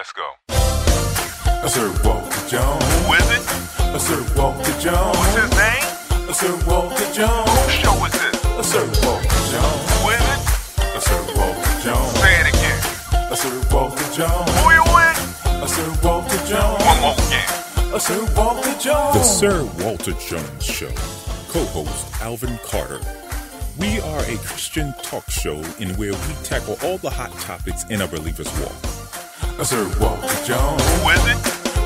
Let's go. Sir Walter Jones. Who is it? Sir Walter Jones. What's his name? Sir Walter Jones. Who show is this? Sir Walter Jones. Who is it? Sir Walter Jones. Say it again. Sir Walter Jones. Who you with? Sir Walter Jones. One more again. Sir Walter Jones. The Sir Walter Jones Show. Co-host Alvin Carter. We are a Christian talk show in where we tackle all the hot topics in a believer's walk. Sir Walter Jones. Who is it?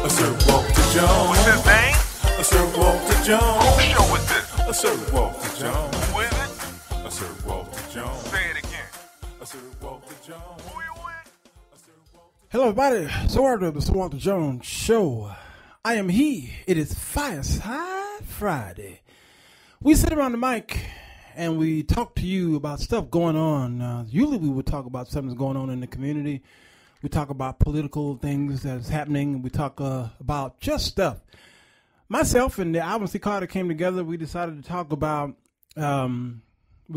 Sir Walter Jones. What's his name? Sir Walter Jones. Who show is this? Sir Walter Jones. Who is it? Sir Walter Jones. Say it again. Sir Walter Jones. Who you with? Hello, everybody. So welcome to the Sir Walter Jones Show. I am he. It is Fireside Friday. We sit around the mic and we talk to you about stuff going on. Usually we would talk about something that's going on in the community. We talk about political things that's happening. We talk about just stuff. Myself and the Alvin C. Carter came together. We decided to talk about, we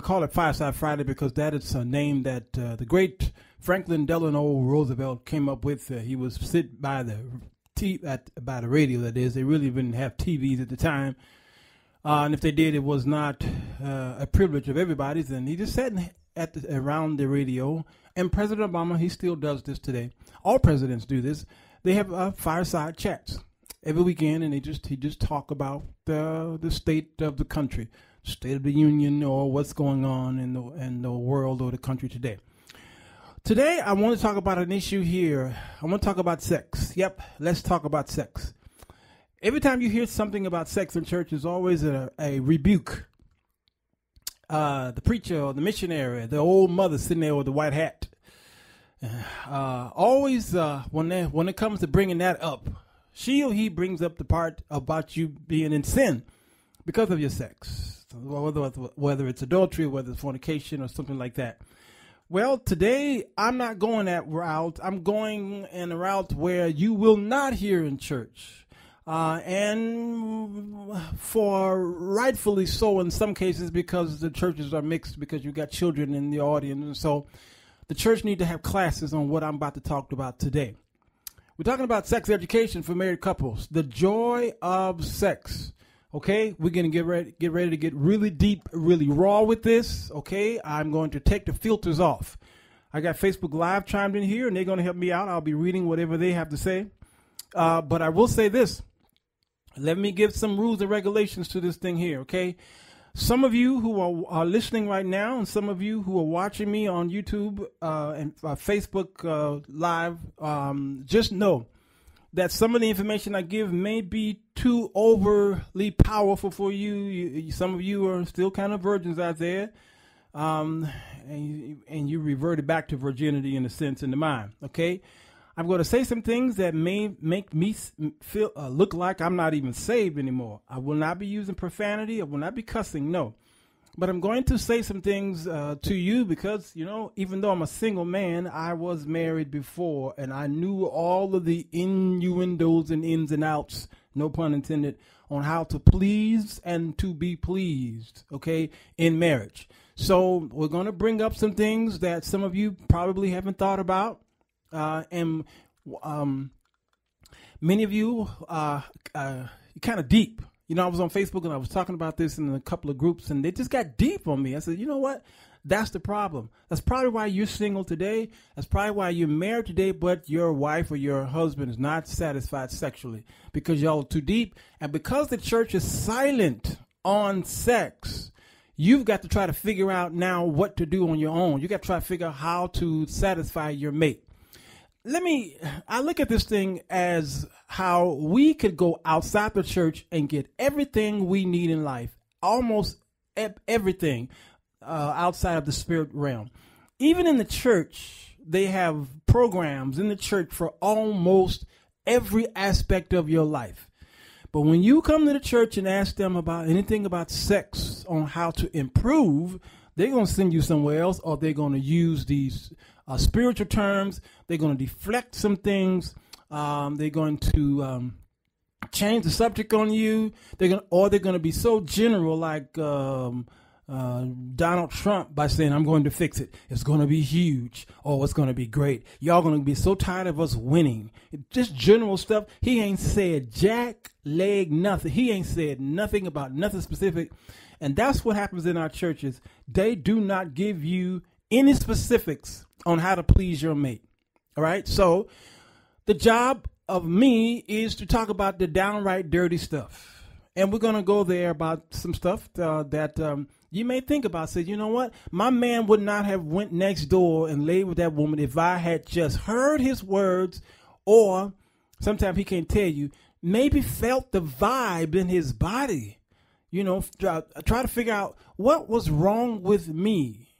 call it Fireside Friday because that is a name that the great Franklin Delano Roosevelt came up with. He was sit by the radio, that is. They really didn't have TVs at the time. And if they did, it was not a privilege of everybody's. And he just sat around the radio. And President Obama, he still does this today. All presidents do this. They have fireside chats every weekend, and he just talk about the state of the country, state of the union, or what's going on in the world or the country today. Today, I want to talk about an issue here. I want to talk about sex. Yep, let's talk about sex. Every time you hear something about sex in church, there's always a rebuke. The preacher or the missionary, the old mother sitting there with the white hat. When it comes to bringing that up, she or he brings up the part about you being in sin because of your sex, whether it's adultery, whether it's fornication or something like that. Well, today I'm not going that route. I'm going in a route where you will not hear in church. And for rightfully so in some cases, because the churches are mixed, because you got children in the audience. And so the church need to have classes on what I'm about to talk about today. We're talking about sex education for married couples, the joy of sex. Okay, we're going to get ready to get really deep, really raw with this. Okay, I'm going to take the filters off. I got Facebook Live chimed in here, and they're going to help me out. I'll be reading whatever they have to say. But I will say this. Let me give some rules and regulations to this thing here, okay? Some of you who are listening right now and some of you who are watching me on YouTube and Facebook Live, just know that some of the information I give may be too overly powerful for you. Some of you are still kind of virgins out there, and you reverted back to virginity in a sense in the mind, okay? I'm going to say some things that may make me feel look like I'm not even saved anymore. I will not be using profanity. I will not be cussing, no. But I'm going to say some things to you because, you know, even though I'm a single man, I was married before, and I knew all of the innuendos and ins and outs, no pun intended, on how to please and to be pleased, okay, in marriage. So we're going to bring up some things that some of you probably haven't thought about. And many of you kind of deep. You know, I was on Facebook and I was talking about this in a couple of groups, and they just got deep on me. I said, you know what? That's the problem. That's probably why you're single today. That's probably why you're married today, but your wife or your husband is not satisfied sexually because y'all are too deep. And because the church is silent on sex, you've got to try to figure out now what to do on your own. You got to try to figure out how to satisfy your mate. I look at this thing as how we could go outside the church and get everything we need in life, almost everything outside of the spirit realm. Even in the church, they have programs in the church for almost every aspect of your life. But when you come to the church and ask them about anything about sex on how to improve, they're going to send you somewhere else, or they're going to use these spiritual terms. They're going to deflect some things. They're going to change the subject on you. They're going to be so general, like Donald Trump by saying, I'm going to fix it. It's going to be huge. Oh, it's going to be great. Y'all going to be so tired of us winning. Just general stuff. He ain't said jack, leg, nothing. He ain't said nothing about nothing specific. And that's what happens in our churches. They do not give you any specifics on how to please your mate. All right. So the job of me is to talk about the downright dirty stuff. And we're going to go there about some stuff that you may think about. Say, you know what? My man would not have went next door and laid with that woman if I had just heard his words, or sometimes he can't tell you, maybe felt the vibe in his body. You know, try to figure out what was wrong with me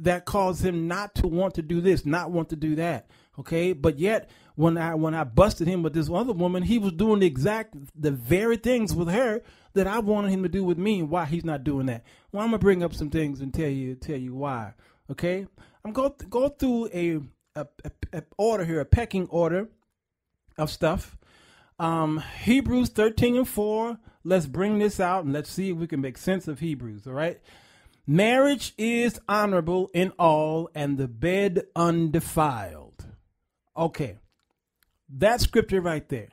that caused him not to want to do this, not want to do that. Okay, but yet when I busted him with this other woman, he was doing the very things with her that I wanted him to do with me. Why he's not doing that? Well, I'm gonna bring up some things and tell you why. Okay, I'm going to go through a order here, a pecking order of stuff. Hebrews 13:4. Let's bring this out and let's see if we can make sense of Hebrews. All right. Marriage is honorable in all, and the bed undefiled. Okay, that scripture right there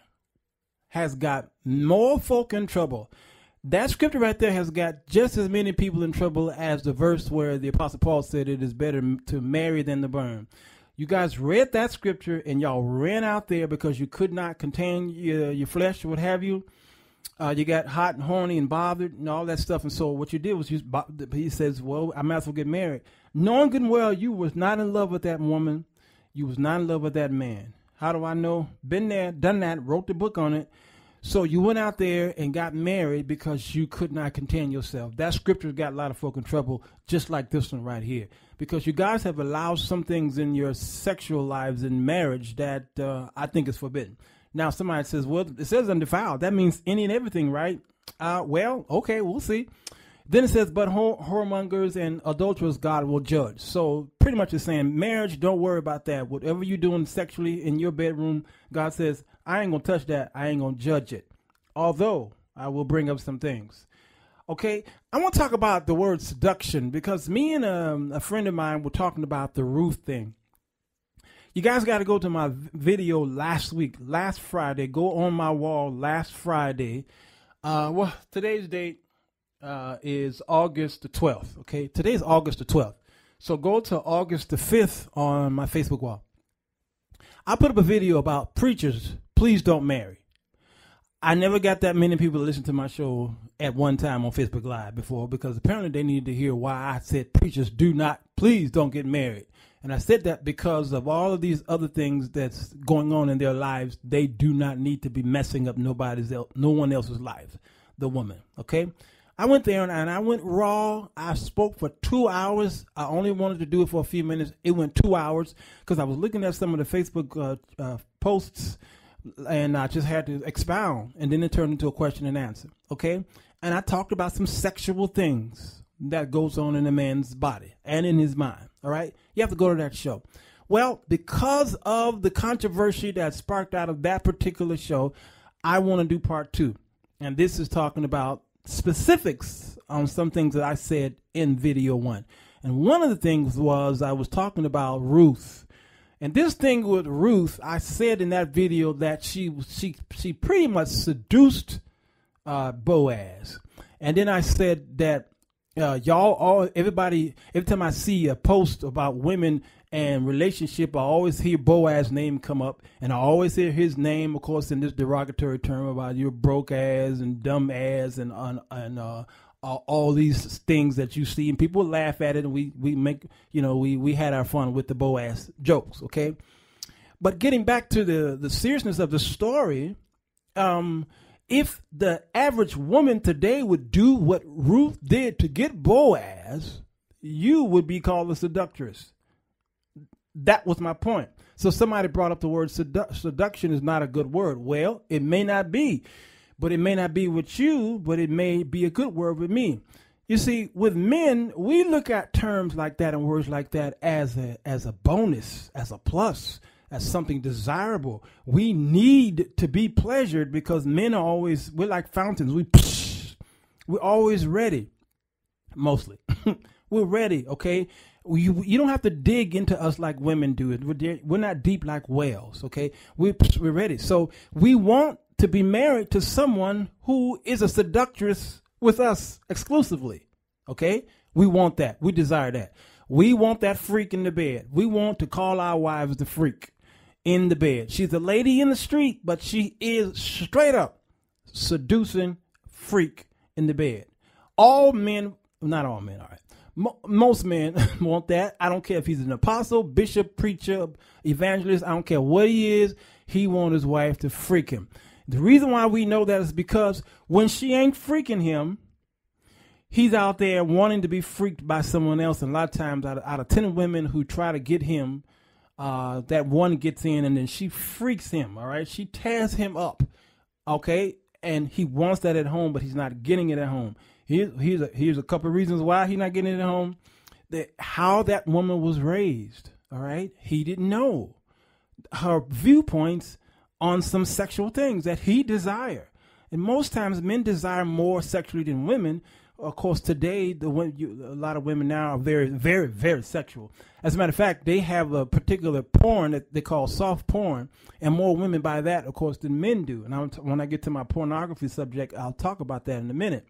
has got more folk in trouble. That scripture right there has got just as many people in trouble as the verse where the Apostle Paul said it is better to marry than to burn. You guys read that scripture and y'all ran out there because you could not contain your flesh or what have you. You got hot and horny and bothered and all that stuff. And so what you did was he says, well, I might as well get married. Knowing good and well you was not in love with that woman. You was not in love with that man. How do I know? Been there, done that, wrote the book on it. So you went out there and got married because you could not contain yourself. That scripture got a lot of folk in trouble, just like this one right here. Because you guys have allowed some things in your sexual lives in marriage that I think is forbidden. Now, somebody says, well, it says undefiled. That means any and everything, right? Well, okay, we'll see. Then it says, but whoremongers and adulterers God will judge. So pretty much it's saying marriage, don't worry about that. Whatever you're doing sexually in your bedroom, God says, I ain't going to touch that. I ain't going to judge it. Although I will bring up some things. Okay, I want to talk about the word seduction because me and a friend of mine were talking about the Ruth thing. You guys got to go to my video last Friday. Go on my wall last Friday. Well, today's date. Is August the 12th. Okay, today's August the 12th. So go to August the 5th on my Facebook wall. I put up a video about preachers, please don't marry. I never got that many people to listen to my show at one time on Facebook Live before because apparently they needed to hear why I said preachers please don't get married. And I said that because of all of these other things that's going on in their lives, they do not need to be messing up no one else's life, the woman, okay? I went there and I went raw. I spoke for 2 hours. I only wanted to do it for a few minutes. It went 2 hours because I was looking at some of the Facebook posts and I just had to expound. And then it turned into a question and answer. Okay. And I talked about some sexual things that goes on in a man's body and in his mind. All right. You have to go to that show. Well, because of the controversy that sparked out of that particular show, I want to do part two. And this is talking about specifics on some things that I said in video one. And one of the things was I was talking about Ruth. And this thing with Ruth, I said in that video that she pretty much seduced Boaz. And then I said that every time I see a post about women and relationship, I always hear Boaz's name come up, and I always hear his name, of course, in this derogatory term about you're broke ass and dumb ass and all these things that you see, and people laugh at it, and we had our fun with the Boaz jokes, okay? But getting back to the seriousness of the story, if the average woman today would do what Ruth did to get Boaz, you would be called a seductress. That was my point. So somebody brought up the word seduction is not a good word. Well, it may not be, but it may not be with you, but it may be a good word with me. You see, with men, we look at terms like that and words like that as a bonus, as a plus, as something desirable. We need to be pleasured because men are we're like fountains. We're always ready. mostly. We're ready, okay? You don't have to dig into us like women do. We're not deep like whales, okay? We're ready. So we want to be married to someone who is a seductress with us exclusively, okay? We want that. We desire that. We want that freak in the bed. We want to call our wives the freak in the bed. She's a lady in the street, but she is straight up seducing freak in the bed. All men, not all men, all right. Most men want that. I don't care if he's an apostle, bishop, preacher, evangelist. I don't care what he is. He wants his wife to freak him. The reason why we know that is because when she ain't freaking him, he's out there wanting to be freaked by someone else. And a lot of times out of 10 women who try to get him, that one gets in and then she freaks him. All right. She tears him up. OK. And he wants that at home, but he's not getting it at home. Here's a couple of reasons why he's not getting it at home. How that woman was raised. All right. He didn't know her viewpoints on some sexual things that he desire. And most times men desire more sexually than women. Of course, today, a lot of women now are very, very, very sexual. As a matter of fact, they have a particular porn that they call soft porn, and more women buy that, of course, than men do. And when I get to my pornography subject, I'll talk about that in a minute.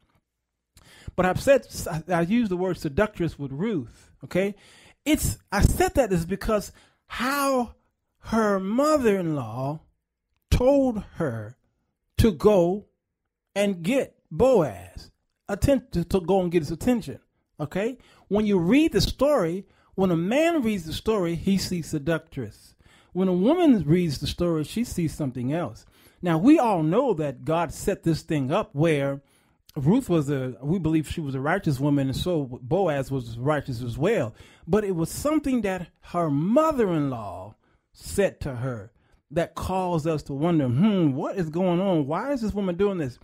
But I used the word seductress with Ruth, okay? I said that is because how her mother-in-law told her to go and get Boaz, to go and get his attention, okay? When you read the story, when a man reads the story, he sees seductress. When a woman reads the story, she sees something else. Now, we all know that God set this thing up where Ruth we believe she was a righteous woman, and so Boaz was righteous as well. But it was something that her mother-in-law said to her that caused us to wonder, what is going on? Why is this woman doing this?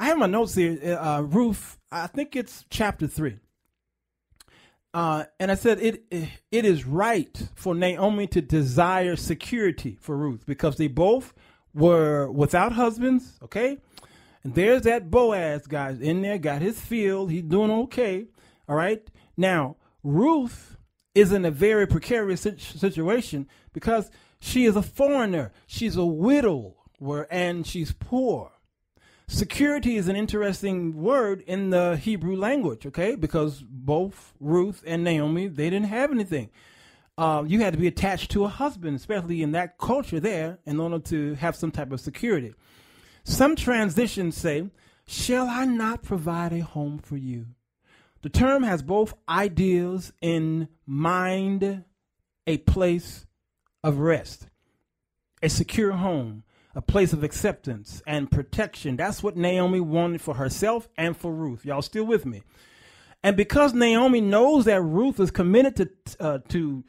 I have my notes here, Ruth, I think it's chapter 3. And I said, it is right for Naomi to desire security for Ruth because they both were without husbands, okay? And there's that Boaz guy in there, got his field. He's doing okay, all right? Now, Ruth is in a very precarious situation because she is a foreigner. She's a widow, and she's poor. Security is an interesting word in the Hebrew language, okay? Because both Ruth and Naomi, they didn't have anything. You had to be attached to a husband, especially in that culture there, in order to have some type of security. Some translations say, "Shall I not provide a home for you?" The term has both ideas in mind, a place of rest, a secure home, a place of acceptance and protection. That's what Naomi wanted for herself and for Ruth. Y'all still with me? And because Naomi knows that Ruth is committed to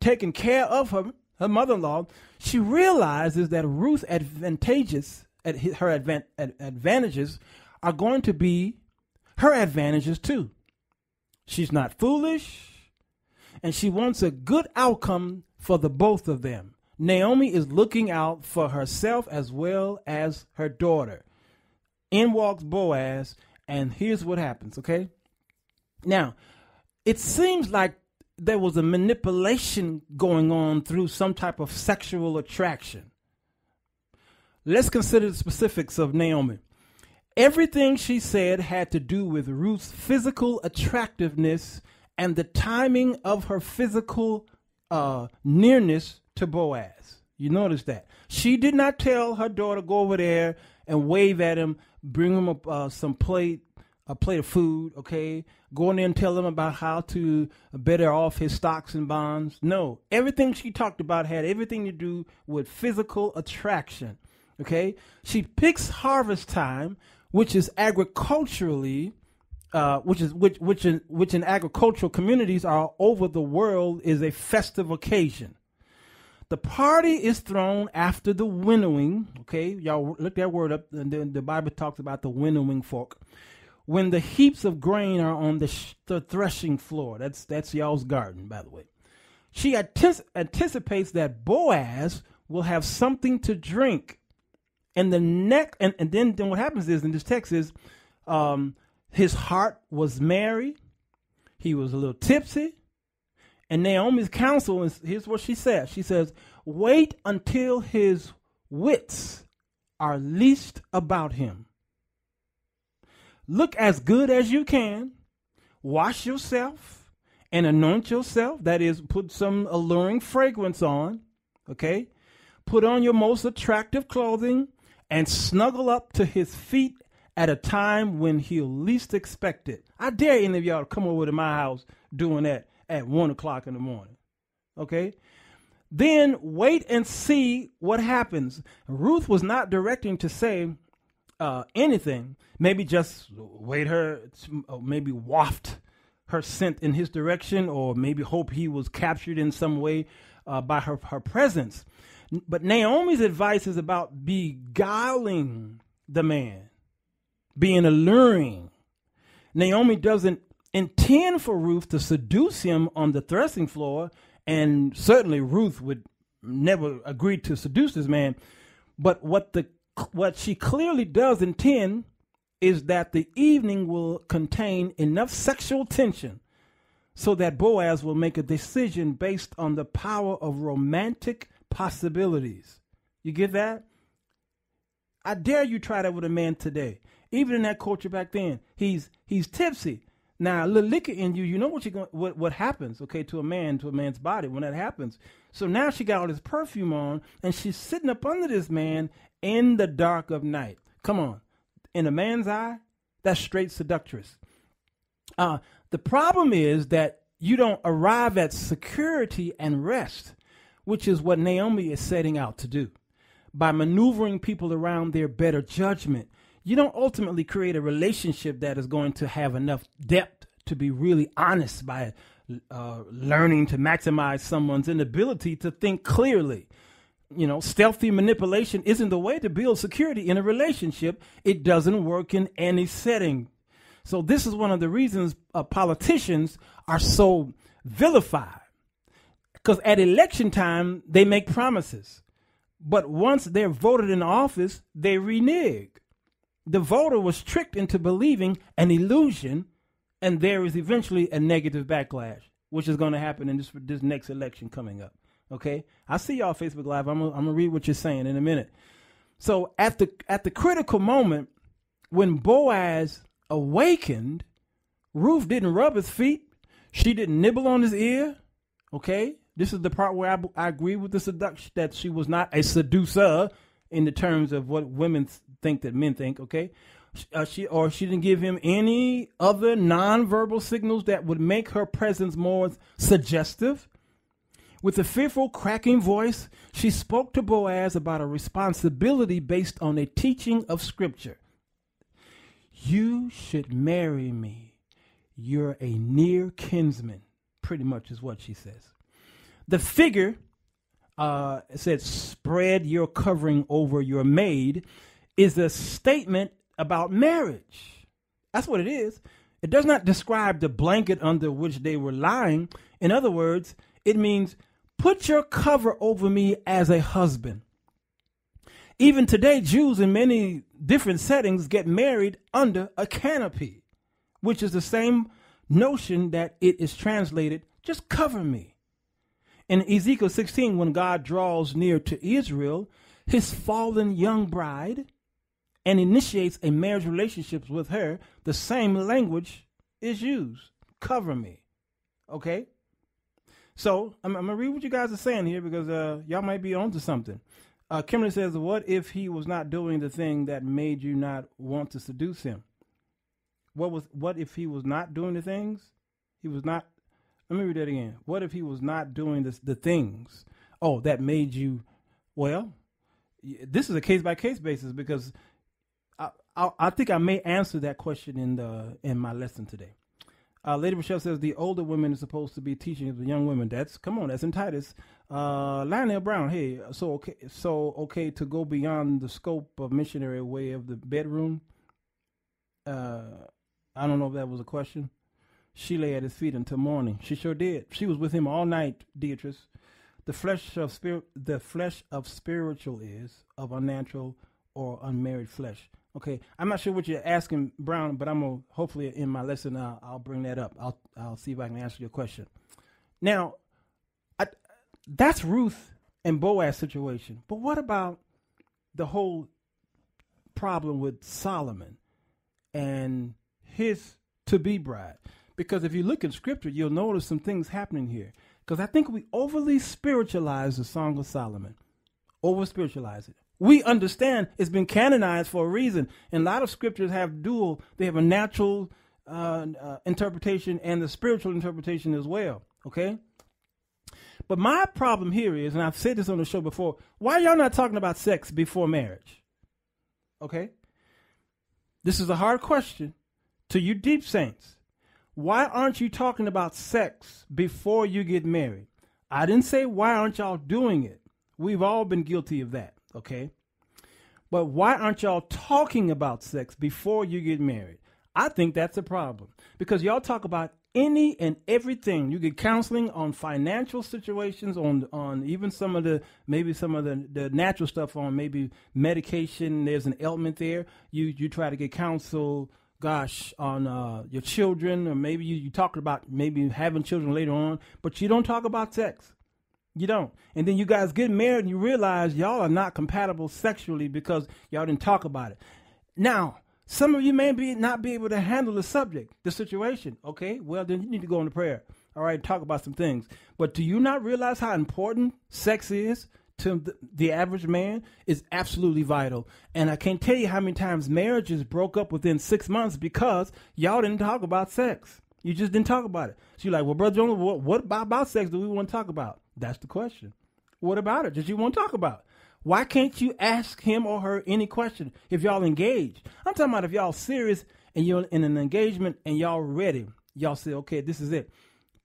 taking care of her mother-in-law, she realizes that Ruth's advantages are going to be her advantages too. She's not foolish, and she wants a good outcome for the both of them. Naomi is looking out for herself as well as her daughter. In walks Boaz, and here's what happens, okay? Now, it seems like there was a manipulation going on through some type of sexual attraction. Let's consider the specifics of Naomi. Everything she said had to do with Ruth's physical attractiveness and the timing of her physical nearness to Boaz. You notice that. She did not tell her daughter, go over there and wave at him, bring him a plate of food, okay? Go in there and tell him about how to better off his stocks and bonds. No, everything she talked about had everything to do with physical attraction, okay? She picks harvest time, which is agriculturally, which in agricultural communities all over the world is a festive occasion. The party is thrown after the winnowing, okay? Y'all look that word up. And then the Bible talks about the winnowing fork. When the heaps of grain are on the threshing floor. That's y'all's garden, by the way. She anticipates that Boaz will have something to drink. And then what happens is, in this text is His heart was merry. He was a little tipsy. And Naomi's counsel is, here's what she says. She says, wait until his wits are least about him. Look as good as you can. Wash yourself and anoint yourself. That is, put some alluring fragrance on, okay? Put on your most attractive clothing and snuggle up to his feet at a time when he'll least expect it. I dare any of y'all to come over to my house doing that at 1 o'clock in the morning, okay? Then wait and see what happens. Ruth was not directing to say anything. Maybe just wait her, maybe waft her scent in his direction, or maybe hope he was captured in some way by her presence. But Naomi's advice is about beguiling the man, being alluring. Naomi doesn't intend for Ruth to seduce him on the threshing floor, and certainly Ruth would never agree to seduce this man. But what she clearly does intend is that the evening will contain enough sexual tension so that Boaz will make a decision based on the power of romantic possibilities. You get that? I dare you try that with a man today. Even in that culture back then, he's tipsy. Now, a little liquor in you, you know what you're going, what happens, okay, to a man, to a man's body when that happens. So now she got all this perfume on, and she's sitting up under this man in the dark of night. Come on. In a man's eye, that's straight seductress. The problem is that you don't arrive at security and rest, which is what Naomi is setting out to do. By maneuvering people around their better judgment, you don't ultimately create a relationship that is going to have enough depth to be really honest by learning to maximize someone's inability to think clearly. You know, stealthy manipulation isn't the way to build security in a relationship. It doesn't work in any setting. So this is one of the reasons politicians are so vilified, because at election time, they make promises. But once they're voted in office, they renege. The voter was tricked into believing an illusion, and there is eventually a negative backlash, which is going to happen in this next election coming up. Okay, I see y'all Facebook Live. I'm gonna read what you're saying in a minute. So at the critical moment when Boaz awakened, Ruth didn't rub his feet. She didn't nibble on his ear. Okay, this is the part where I agree with the seduction, that she was not a seducer in the terms of what women think that men think. Okay, she didn't give him any other nonverbal signals that would make her presence more suggestive. With a fearful, cracking voice, she spoke to Boaz about a responsibility based on a teaching of Scripture. You should marry me. You're a near kinsman, pretty much is what she says. The figure said, spread your covering over your maid, is a statement about marriage. That's what it is. It does not describe the blanket under which they were lying. In other words, it means, put your cover over me as a husband. Even today, Jews in many different settings get married under a canopy, which is the same notion that it is translated, just cover me. In Ezekiel 16, when God draws near to Israel, his fallen young bride, and initiates a marriage relationship with her, the same language is used, cover me, okay? So I'm going to read what you guys are saying here, because y'all might be onto something. Kimberly says, what if he was not doing the thing that made you not want to seduce him? What if he was not doing the things? He was not. Let me read that again. What if he was not doing the things? Oh, that made you. Well, this is a case by case basis, because I think I may answer that question in my lesson today. Lady Rochelle says the older women are supposed to be teaching the young women. That's, come on, that's in Titus. Lionel Brown, hey, so okay to go beyond the scope of missionary way of the bedroom. I don't know if that was a question. She lay at his feet until morning. She sure did. She was with him all night, Beatrice. The flesh of spiritual is of unnatural or unmarried flesh. Okay, I'm not sure what you're asking, Brown, but I'm gonna hopefully in my lesson I'll bring that up. I'll see if I can answer your question. Now, that's Ruth and Boaz situation. But what about the whole problem with Solomon and his to-be bride? Because if you look in Scripture, you'll notice some things happening here. Because I think we overly spiritualize the Song of Solomon, over-spiritualize it. We understand it's been canonized for a reason. And a lot of scriptures have dual, they have a natural interpretation and the spiritual interpretation as well, okay? But my problem here is, and I've said this on the show before, why y'all not talking about sex before marriage? Okay? This is a hard question to you deep saints. Why aren't you talking about sex before you get married? I didn't say why aren't y'all doing it. We've all been guilty of that. Okay, but why aren't y'all talking about sex before you get married? I think that's a problem because y'all talk about any and everything. You get counseling on financial situations, on even some of the, maybe some of the natural stuff, on maybe medication. There's an ailment there. You try to get counsel, gosh, on your children, or maybe you talk about maybe having children later on, but you don't talk about sex. You don't. And then you guys get married and you realize y'all are not compatible sexually because y'all didn't talk about it. Now, some of you may be not be able to handle the subject, the situation. Okay, well, then you need to go into prayer. All right, talk about some things. But do you not realize how important sex is to the average man? It's absolutely vital. And I can't tell you how many times marriages broke up within 6 months because y'all didn't talk about sex. You just didn't talk about it. So you're like, well, Brother Jones, what about sex do we want to talk about? That's the question. What about it? Did you want to talk about it? Why can't you ask him or her any question if y'all engaged? I'm talking about if y'all serious and you're in an engagement and y'all ready. Y'all say, okay, this is it.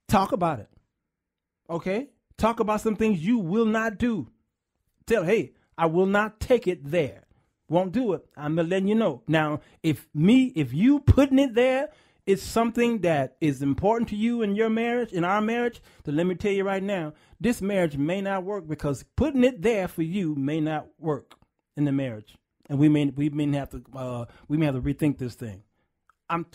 Talk about it. Okay? Talk about some things you will not do. Tell, hey, I will not take it there. Won't do it. I'm letting you know. Now, if you putting it there, it's something that is important to you in your marriage, in our marriage, then let me tell you right now, this marriage may not work because putting it there for you may not work in the marriage, and we may have to rethink this thing. I'm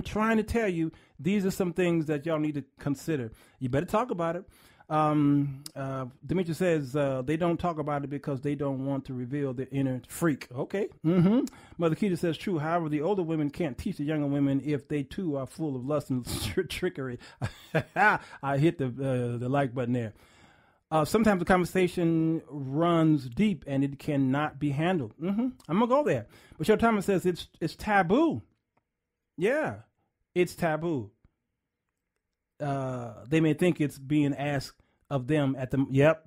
trying to tell you these are some things that y'all need to consider. You better talk about it. Demetrius says they don't talk about it because they don't want to reveal their inner freak. Okay. Mm-hmm. Mother Keita says true. However, the older women can't teach the younger women if they too are full of lust and trickery. I hit the like button there. Sometimes the conversation runs deep and it cannot be handled. Mm-hmm. I'm gonna go there. But your Thomas says it's taboo. Yeah, it's taboo. They may think it's being asked of them at the, yep,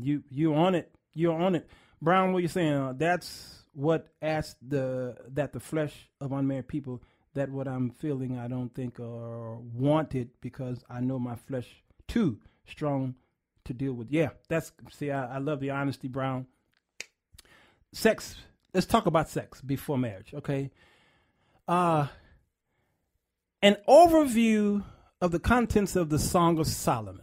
you on it. You're on it. Brown, what are you saying? That's what asked the flesh of unmarried people, that what I'm feeling, I don't think or want it because I know my flesh too strong to deal with. Yeah, that's, see, I love the honesty, Brown. Sex. Let's talk about sex before marriage. Okay. An overview of the contents of the Song of Solomon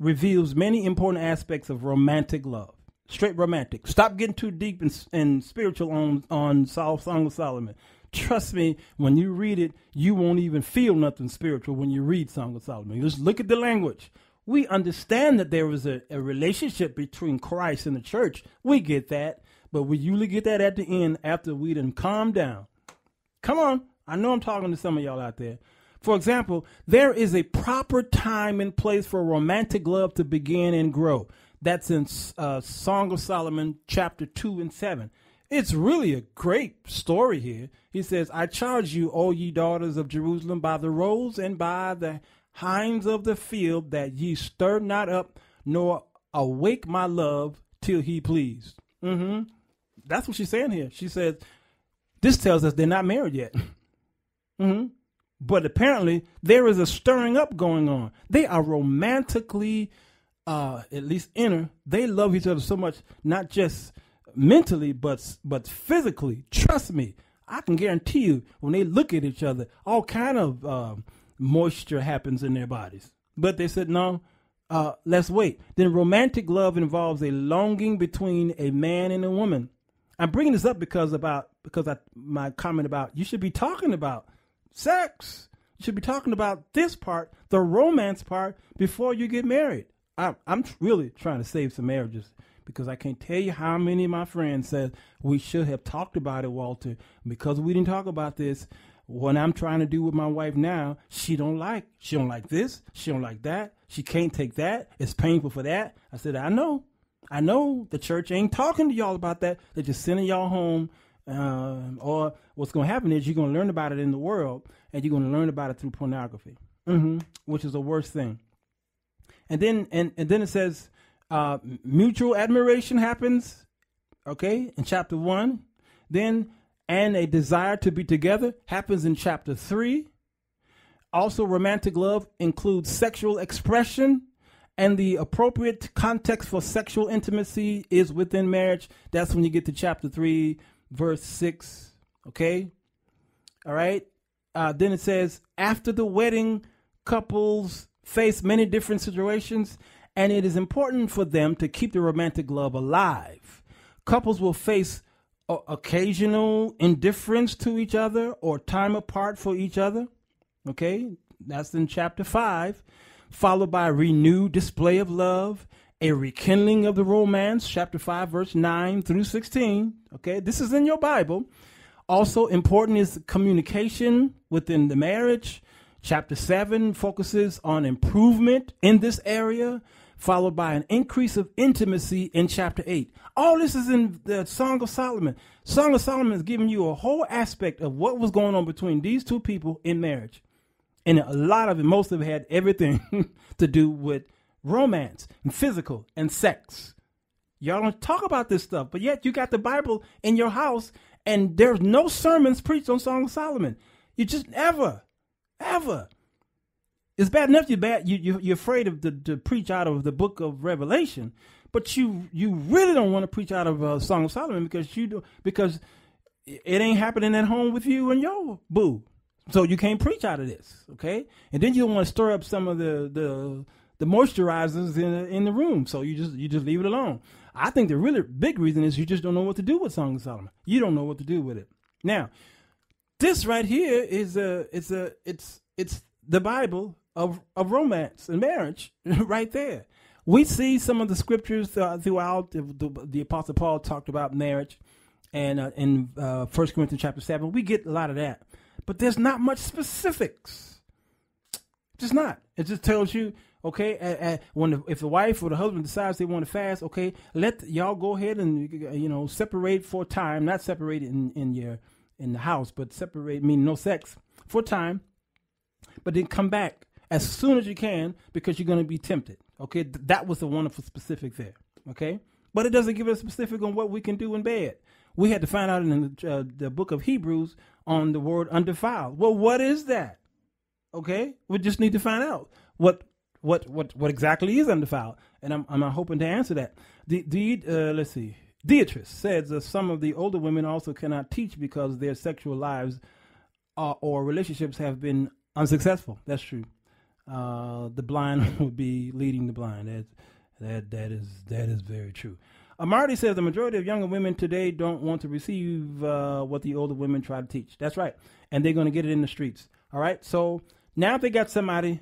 reveals many important aspects of romantic love. Straight romantic. Stop getting too deep and spiritual on Song of Solomon. Trust me, when you read it, you won't even feel nothing spiritual when you read Song of Solomon. Just look at the language. We understand that there was a relationship between Christ and the church. We get that. But we usually get that at the end after we done calm down. Come on. I know I'm talking to some of y'all out there. For example, there is a proper time and place for romantic love to begin and grow. That's in Song of Solomon, chapter 2 and 7. It's really a great story here. He says, I charge you, O ye daughters of Jerusalem, by the roes and by the hinds of the field, that ye stir not up nor awake my love till he pleased. Mm-hmm. That's what she's saying here. She says, this tells us they're not married yet. Mm-hmm. But apparently there is a stirring up going on. They are romantically, at least inner, they love each other so much, not just mentally, but physically. Trust me, I can guarantee you when they look at each other, all kind of moisture happens in their bodies. But they said, no, let's wait. Then romantic love involves a longing between a man and a woman. I'm bringing this up because my comment about you should be talking about sex. You should be talking about this part, the romance part, before you get married. I'm really trying to save some marriages, because I can't tell you how many of my friends said we should have talked about it, Walter, because we didn't talk about this. What I'm trying to do with my wife now, she don't like this, she don't like that, she can't take that, it's painful for that. I said, I know the church ain't talking to y'all about that. They're just sending y'all home, or what's going to happen is you're going to learn about it in the world, and you're going to learn about it through pornography, which is the worst thing. And then it says mutual admiration happens, okay, in chapter 1. Then, and a desire to be together happens in chapter 3. Also, romantic love includes sexual expression, and the appropriate context for sexual intimacy is within marriage. That's when you get to chapter 3, verse 6, okay? All right? Then it says, after the wedding, couples face many different situations, and it is important for them to keep the romantic love alive. Couples will face occasional indifference to each other or time apart for each other, okay? That's in chapter 5, followed by a renewed display of love, a rekindling of the romance, chapter 5, verse 9 through 16, okay? This is in your Bible. Also important is communication within the marriage. Chapter 7 focuses on improvement in this area, followed by an increase of intimacy in chapter 8. All this is in the Song of Solomon. Song of Solomon is giving you a whole aspect of what was going on between these two people in marriage. And a lot of it, most of it had everything to do with romance and physical and sex. Y'all don't talk about this stuff, but yet you got the Bible in your house and there's no sermons preached on Song of Solomon. You just ever. It's bad enough you're afraid of to preach out of the book of Revelation, but you really don't want to preach out of Song of Solomon because it ain't happening at home with you and your boo, so you can't preach out of this, okay? And then you don't want to stir up some of the moisturizers in the room, so you just leave it alone. I think the really big reason is you just don't know what to do with Song of Solomon. You don't know what to do with it. Now, this right here is it's the Bible of romance and marriage right there. We see some of the scriptures throughout. The Apostle Paul talked about marriage, and in First Corinthians chapter 7, we get a lot of that. But there's not much specifics. Just not. It just tells you, okay, if the wife or the husband decides they want to fast, okay, let y'all go ahead and separate for time. Not separate in the house, but separate, meaning no sex, for time, but then come back as soon as you can, because you're going to be tempted, okay? That was a wonderful specific there, okay? But it doesn't give us specific on what we can do in bed. We had to find out in the book of Hebrews on the word undefiled. Well, what is that? Okay, we just need to find out what exactly is undefiled, and I'm hoping to answer that. Let's see. Dietrich says that some of the older women also cannot teach because their sexual lives or relationships have been unsuccessful. That's true. The blind would be leading the blind. That is very true. Amarty says the majority of younger women today don't want to receive what the older women try to teach. That's right. And they're going to get it in the streets. All right. So now they got somebody,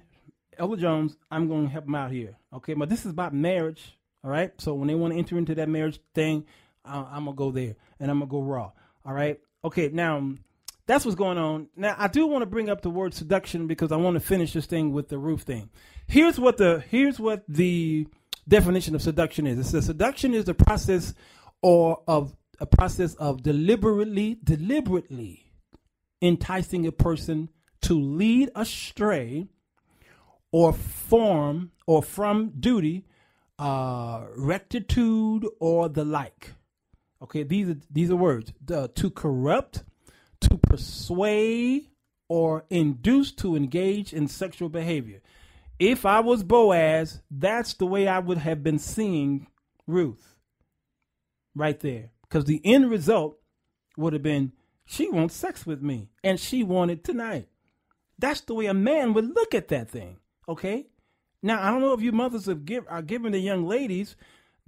Elder Jones, I'm going to help them out here. Okay. But this is about marriage. All right. So when they want to enter into that marriage thing, I'm going to go there and I'm going to go raw. All right. Okay. Now that's what's going on. Now I do want to bring up the word seduction because I want to finish this thing with the roof thing. Here's what the definition of seduction is. It says seduction is the process of deliberately enticing a person to lead astray or from duty, rectitude, or the like. Okay, these are words. To corrupt, to persuade, or induce to engage in sexual behavior. If I was Boaz, that's the way I would have been seeing Ruth right there. Because the end result would have been, she wants sex with me, and she wanted tonight. That's the way a man would look at that thing, okay? Now, I don't know if you mothers are giving the young ladies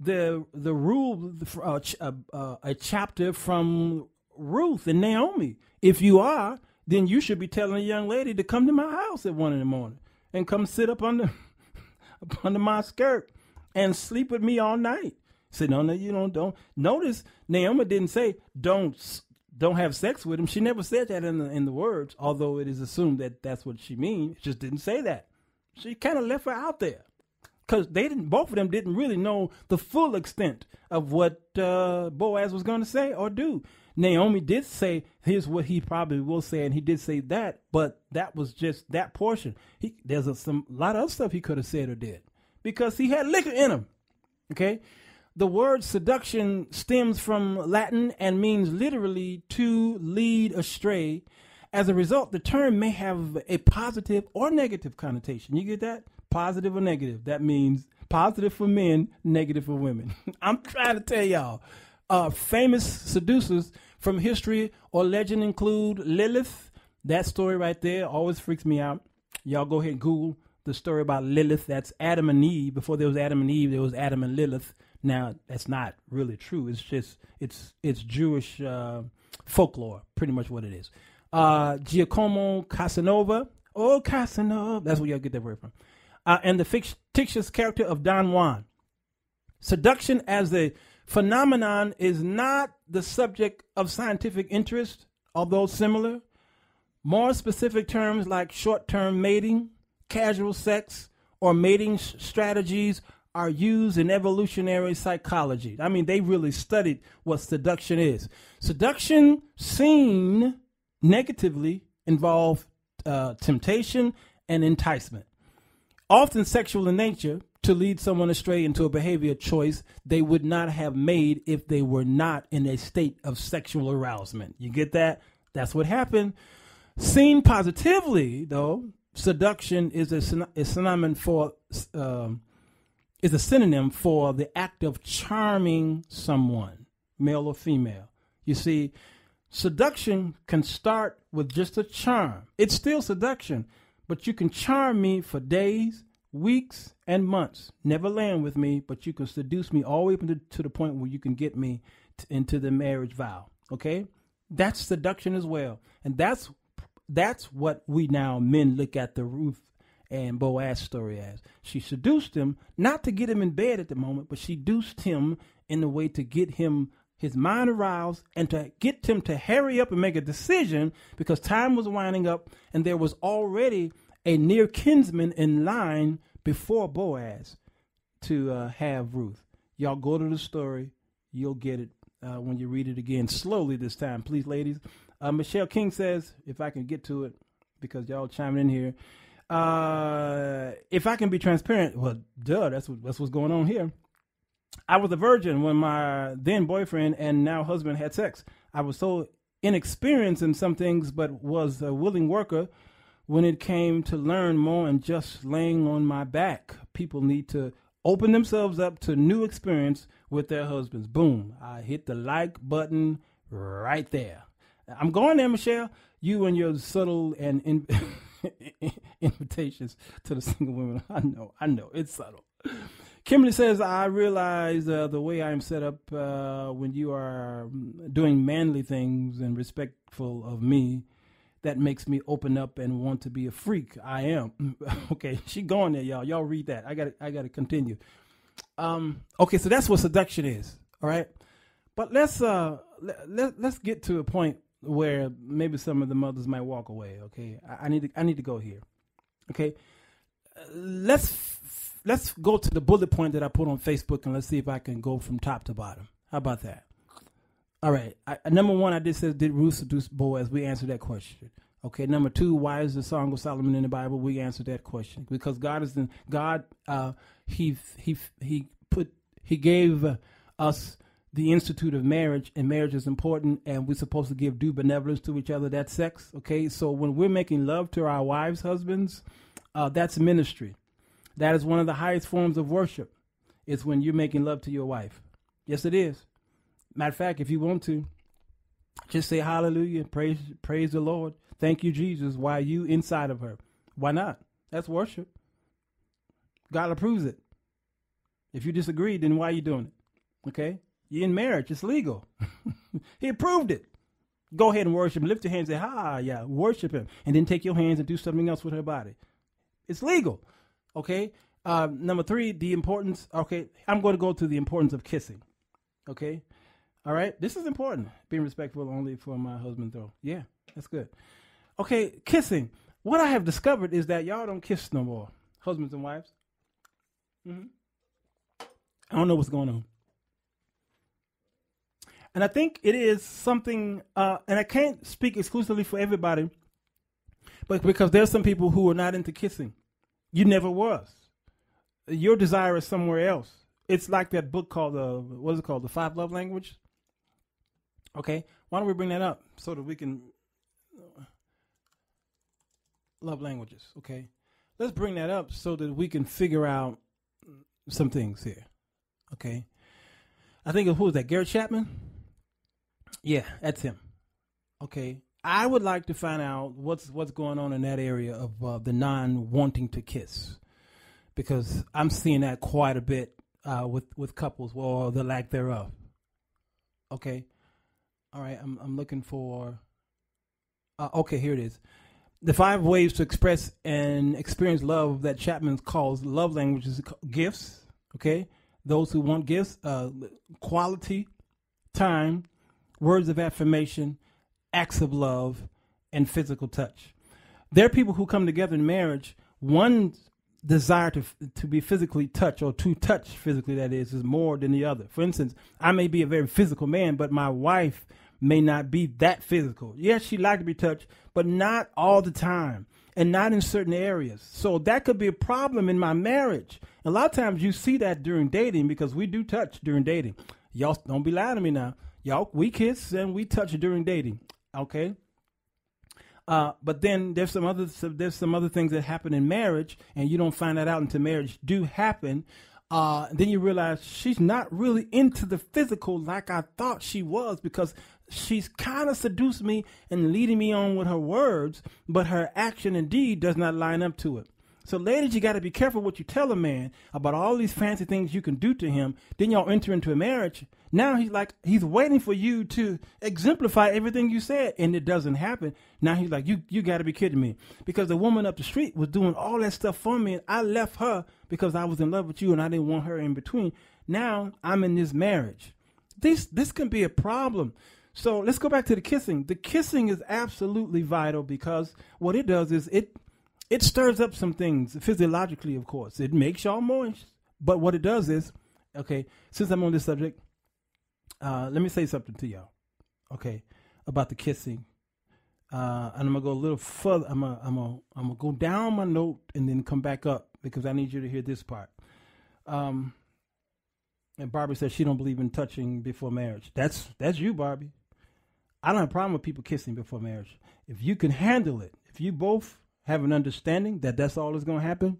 the rule, a chapter from Ruth and Naomi. If you are, then you should be telling a young lady to come to my house at 1 in the morning and come sit up under, up under my skirt and sleep with me all night. Said, no, no, you don't. Notice Naomi didn't say don't have sex with him. She never said that in the words, although it is assumed that that's what she means. She just didn't say that. She kind of left her out there because they didn't. Both of them didn't really know the full extent of what Boaz was going to say or do. Naomi did say, here's what he probably will say, and he did say that, but that was just that portion. There's a lot of stuff he could have said or did because he had liquor in him, okay? The word seduction stems from Latin and means literally to lead astray. As a result, the term may have a positive or negative connotation. You get that? Positive or negative. That means positive for men, negative for women. I'm trying to tell y'all. Famous seducers from history or legend include Lilith. That story right there always freaks me out. Y'all go ahead and Google the story about Lilith. That's Adam and Eve. Before there was Adam and Eve, there was Adam and Lilith. Now, that's not really true. It's just, it's Jewish folklore, pretty much what it is. Giacomo Casanova. Oh, Casanova. That's where y'all get that word from. And the fictitious character of Don Juan. Seduction as a phenomenon is not the subject of scientific interest, although similar. More specific terms like short-term mating, casual sex, or mating strategies are used in evolutionary psychology. I mean, they really studied what seduction is. Seduction seen negatively involved temptation and enticement, often sexual in nature, to lead someone astray into a behavior choice they would not have made if they were not in a state of sexual arousement. You get that? That's what happened. Seen positively, though, seduction is a synonym for... is a synonym for the act of charming someone, male or female. You see, seduction can start with just a charm. It's still seduction, but you can charm me for days, weeks, and months, never land with me, but you can seduce me all the way up to the point where you can get me into the marriage vow, okay? That's seduction as well, and that's what we now men look at the Ruth and Boaz's story as. She seduced him, not to get him in bed at the moment, but she seduced him in the way to get him, his mind aroused, and to get him to hurry up and make a decision because time was winding up and there was already a near kinsman in line before Boaz to have Ruth. Y'all go to the story. You'll get it when you read it again, slowly this time, please, ladies. Michelle King says, if I can get to it, because y'all chiming in here, if I can be transparent, well, duh, that's what's going on here. I was a virgin when my then boyfriend and now husband had sex. I was so inexperienced in some things, but was a willing worker when it came to learn more and just laying on my back. People need to open themselves up to new experience with their husbands. Boom. I hit the like button right there. I'm going there, Michelle, you and your subtle and... invitations to the single women. I know it's subtle. Kimberly says, I realize the way I'm set up when you are doing manly things and respectful of me, that makes me open up and want to be a freak. I am. Okay, she going there, y'all. Y'all read that. I gotta continue. Okay, so that's what seduction is. All right, but let's get to a point where maybe some of the mothers might walk away. Okay, I need to go here. Okay, let's go to the bullet point that I put on Facebook, and let's see if I can go from top to bottom. How about that? All right. Number 1, I did say, did Ruth seduce Boaz? We answered that question. Okay. Number 2, why is the Song of Solomon in the Bible? We answered that question because God is in God. He gave us the institute of marriage, and marriage is important, and we're supposed to give due benevolence to each other. That's sex, okay? So when we're making love to our wives, husbands, that's ministry. That is one of the highest forms of worship. It's when you're making love to your wife. Yes, it is. Matter of fact, if you want to, just say hallelujah, praise the Lord, thank you, Jesus, while you inside of her. Why not? That's worship. God approves it. If you disagree, then why are you doing it? Okay? You're in marriage. It's legal. He approved it. Go ahead and worship him. Lift your hands and say, ah, yeah, worship him. And then take your hands and do something else with her body. It's legal. Okay? Number three, the importance. Okay, I'm going to go to the importance of kissing. Okay? All right? This is important. Being respectful only for my husband, though. Yeah, that's good. Okay, kissing. What I have discovered is that y'all don't kiss no more, husbands and wives. Mm-hmm. I don't know what's going on. And I think it is something, and I can't speak exclusively for everybody, but because there's some people who are not into kissing. You never was. Your desire is somewhere else. It's like that book called, what is it called? The Five Love Languages. Okay, why don't we bring that up so that we can, love languages, okay? Let's bring that up so that we can figure out some things here, okay? I think of, who is that, Gary Chapman? Yeah, that's him. Okay, I would like to find out what's going on in that area of the non-wanting to kiss, because I'm seeing that quite a bit with couples, or the lack thereof. Okay, all right, I'm looking for, okay, here it is. The five ways to express and experience love that Chapman calls love languages: gifts, okay? Those who want gifts, quality, time, words of affirmation, acts of love, and physical touch. There are people who come together in marriage. One desire to be physically touched, or to touch physically, that is more than the other. For instance, I may be a very physical man, but my wife may not be that physical. Yes, she'd like to be touched, but not all the time, and not in certain areas. So that could be a problem in my marriage. A lot of times you see that during dating, because we do touch during dating. Y'all don't be lying to me now. Y'all, we kiss and we touch during dating, okay? But then there's some other things that happen in marriage, and you don't find that out until marriage do happen. Then you realize she's not really into the physical like I thought she was, because she's kind of seduced me and leading me on with her words, but her action and deed does not line up to it. So ladies, you got to be careful what you tell a man about all these fancy things you can do to him. Then y'all enter into a marriage. Now he's waiting for you to exemplify everything you said, and it doesn't happen. Now he's like, you got to be kidding me, because the woman up the street was doing all that stuff for me, and I left her because I was in love with you and I didn't want her in between. Now I'm in this marriage. This can be a problem. So let's go back to the kissing. The kissing is absolutely vital, because what it does is it stirs up some things physiologically, of course. It makes y'all moist. But what it does is, okay, since I'm on this subject, let me say something to y'all, okay, about the kissing. And I'm going to go a little further. I'm going to go down my note and then come back up, because I need you to hear this part. And Barbie says she don't believe in touching before marriage. That's you, Barbie. I don't have a problem with people kissing before marriage. If you can handle it, if you both have an understanding that that's all that's going to happen.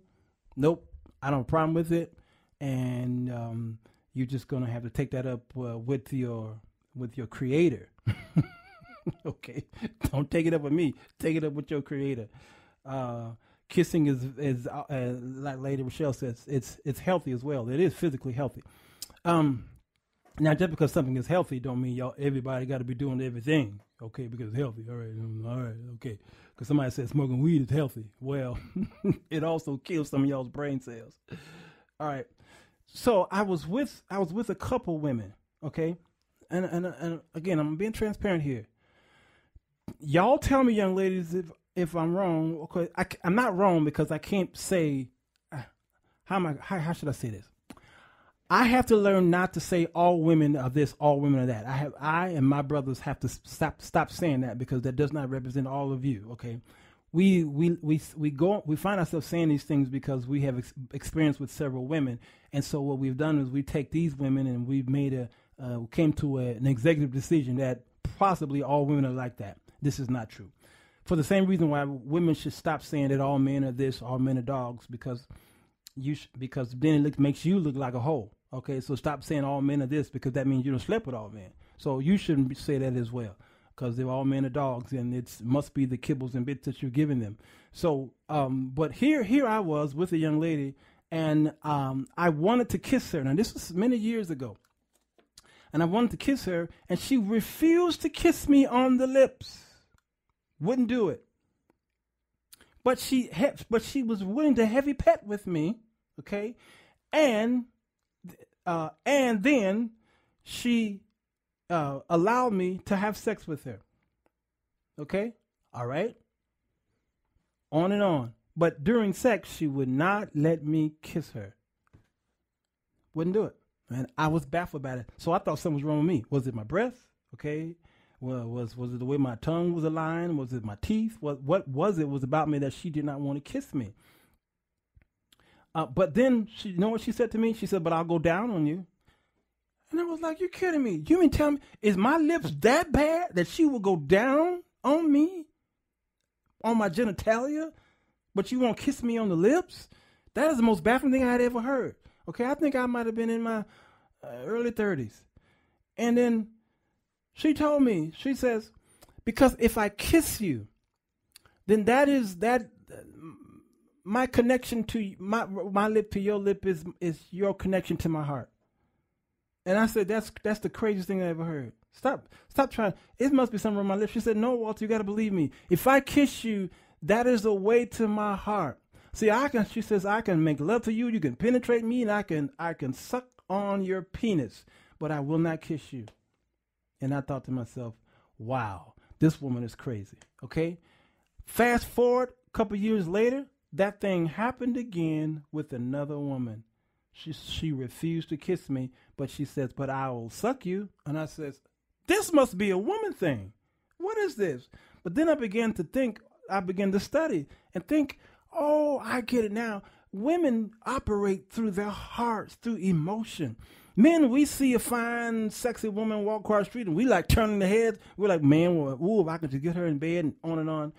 Nope, I don't have a problem with it. And you're just going to have to take that up with your creator. Okay, don't take it up with me. Take it up with your creator. Kissing is like Lady Rochelle says, it's healthy as well. It is physically healthy. Now, just because something is healthy don't mean everybody got to be doing everything, okay, because it's healthy. All right, okay. Because somebody said smoking weed is healthy. Well, it also kills some of y'all's brain cells. All right. So I was with a couple women, okay? And again, I'm being transparent here. Y'all tell me, young ladies, if I'm wrong. Okay, I'm not wrong, because I can't say, how should I say this? I have to learn not to say all women are this, all women are that. I and my brothers have to stop saying that, because that does not represent all of you. Okay, we find ourselves saying these things because we have experience with several women, and so what we've done is we take these women and we've made came to an executive decision that possibly all women are like that. This is not true. For the same reason why women should stop saying that all men are this, all men are dogs, because then it makes you look like a hoe. Okay, so stop saying all men are this, because that means you don't sleep with all men. So you shouldn't say that as well, because they're all men are dogs, and it must be the kibbles and bits that you're giving them. So, but here I was with a young lady, and I wanted to kiss her. Now, this was many years ago. And I wanted to kiss her, and she refused to kiss me on the lips. Wouldn't do it. But she was willing to heavy pet with me, okay? And then she allowed me to have sex with her, okay? All right? On and on. But during sex, she would not let me kiss her. Wouldn't do it. And I was baffled by it. So I thought something was wrong with me. Was it my breath? Okay. Well, was it the way my tongue was aligned? Was it my teeth? What was it was about me that she did not want to kiss me? But then, you know what she said to me? She said, but I'll go down on you. And I was like, you're kidding me. You mean tell me, is my lips that bad that she will go down on me? On my genitalia? But you won't kiss me on the lips? That is the most baffling thing I had ever heard. Okay, I think I might have been in my early 30s. And then she told me, she says, because if I kiss you, then that is that my connection to my lip to your lip is your connection to my heart. And I said, that's the craziest thing I ever heard. Stop trying. It must be something on my lips. She said, no, Walter, you got to believe me. If I kiss you, that is the way to my heart. See, she says, I can make love to you, you can penetrate me, and I can suck on your penis, but I will not kiss you. And I thought to myself, wow, this woman is crazy, okay? Fast forward a couple years later, that thing happened again with another woman. She refused to kiss me, but she says, but I will suck you. And I says, this must be a woman thing. What is this? But then I began to think, I began to study and think, oh, I get it now. Women operate through their hearts, through emotion. Men, we see a fine, sexy woman walk across the street, and we like turning the heads. We're like, man, well, ooh, if I could just get her in bed, and on and on.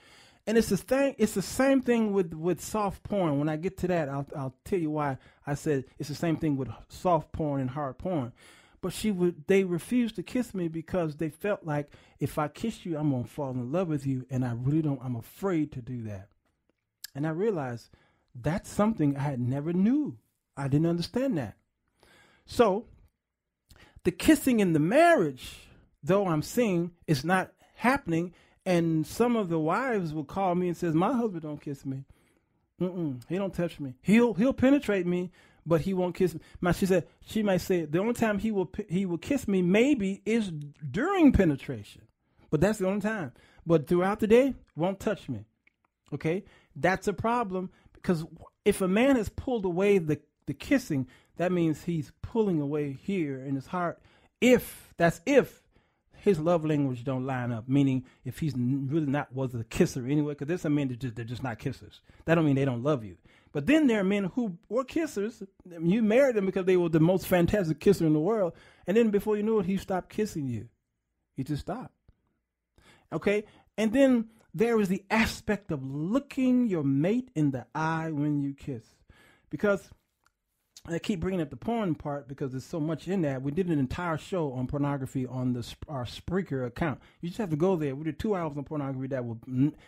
And it's the thing. It's the same thing with soft porn. When I get to that, I'll tell you why I said it's the same thing with soft porn and hard porn. But they refused to kiss me because they felt like if I kiss you, I'm gonna fall in love with you, and I really don't. I'm afraid to do that. And I realized that's something I had never knew. I didn't understand that. So the kissing in the marriage, though I'm seeing, is not happening. And some of the wives will call me and says, my husband don't kiss me. He don't touch me. He'll penetrate me, but he won't kiss me. She might say the only time he will kiss me maybe is during penetration. But that's the only time. But throughout the day, won't touch me. Okay? That's a problem, because if a man has pulled away the kissing, that means he's pulling away here in his heart. If his love language don't line up, meaning if he's really was a kisser anyway, because there's some men that they're just not kissers. That don't mean they don't love you. But then there are men who were kissers. You married them because they were the most fantastic kisser in the world. And then before you knew it, he stopped kissing you. He just stopped. Okay. And then there is the aspect of looking your mate in the eye when you kiss. Because I keep bringing up the porn part because there's so much in that. We did an entire show on pornography on our Spreaker account. You just have to go there. We did 2 hours on pornography.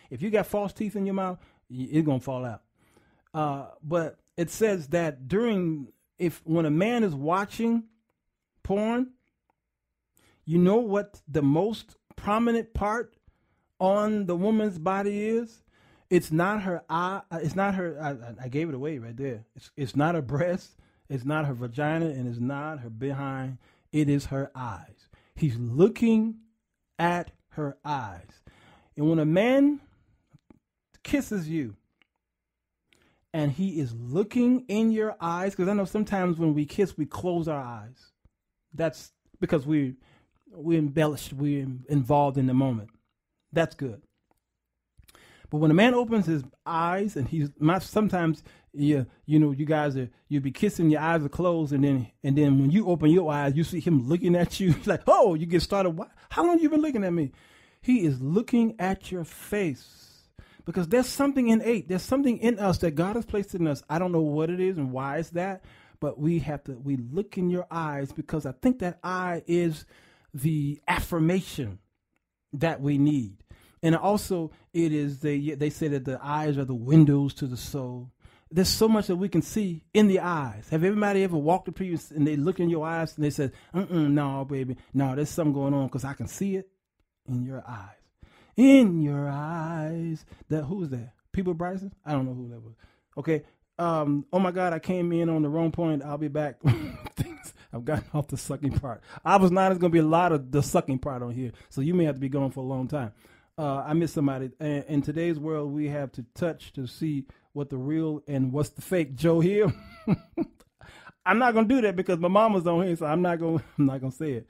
If you got false teeth in your mouth, it's going to fall out. But it says that when a man is watching porn, you know what the most prominent part on the woman's body is? It's not her eye. It's not her. I gave it away right there. It's not her breast. It's not her vagina, and it's not her behind. It is her eyes. He's looking at her eyes. And when a man kisses you and he is looking in your eyes, because I know sometimes when we kiss, we close our eyes. That's because we embellished. We're involved in the moment. That's good. But when a man opens his eyes and sometimes, yeah, you know, you guys you'll be kissing, your eyes are closed. And then when you open your eyes, you see him looking at you like, oh, you get started. Why? How long you been looking at me? He is looking at your face because there's something innate. There's something in us that God has placed in us. I don't know what it is and why it's that, but we look in your eyes because I think that eye is the affirmation that we need. And also, they say that the eyes are the windows to the soul. There's so much that we can see in the eyes. Have everybody ever walked up to you and they look in your eyes and they say, no, baby, no, there's something going on because I can see it in your eyes. In your eyes. That, who's that? People Bryson? I don't know who that was. Okay. Oh, my God, I came in on the wrong point. I'll be back. I've gotten off the sucking part. I was not. There's going to be a lot of the sucking part on here, so you may have to be going for a long time. I missed somebody. In today's world, we have to touch to see what the real and what's the fake. Joe here. I'm not going to do that because my mama's on here, so I'm not going to say it.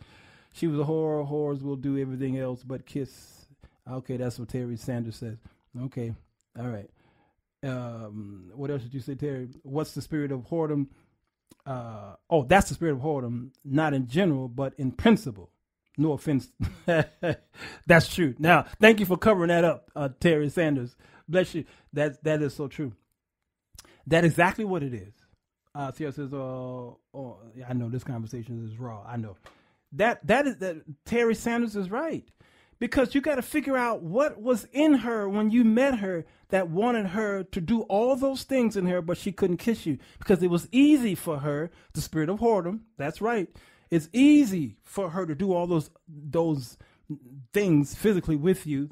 She was a whore. Whores will do everything else but kiss. Okay, that's what Terry Sanders says. Okay, all right. What else did you say, Terry? What's the spirit of whoredom? Oh, that's the spirit of whoredom, not in general, but in principle. No offense. That's true. Now, thank you for covering that up, Terry Sanders. Bless you. That is so true. That is exactly what it is. Sierra says, oh, I know this conversation is raw. I know that Terry Sanders is right, because you got to figure out what was in her when you met her that wanted her to do all those things in her, but she couldn't kiss you because it was easy for her. The spirit of whoredom. That's right. It's easy for her to do all those things physically with you.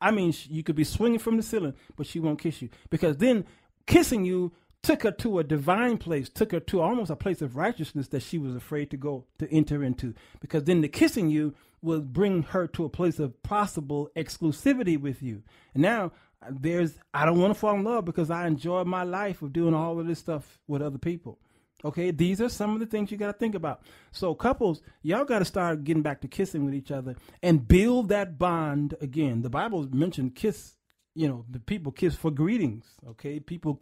I mean, you could be swinging from the ceiling, but she won't kiss you, because then kissing you took her to a divine place, took her to almost a place of righteousness that she was afraid to go to enter into, because then the kissing you will bring her to a place of possible exclusivity with you. And now I don't want to fall in love because I enjoy my life of doing all of this stuff with other people. Okay, these are some of the things you got to think about. So couples, y'all got to start getting back to kissing with each other and build that bond again. The Bible mentioned kiss, you know, the people kiss for greetings. Okay, people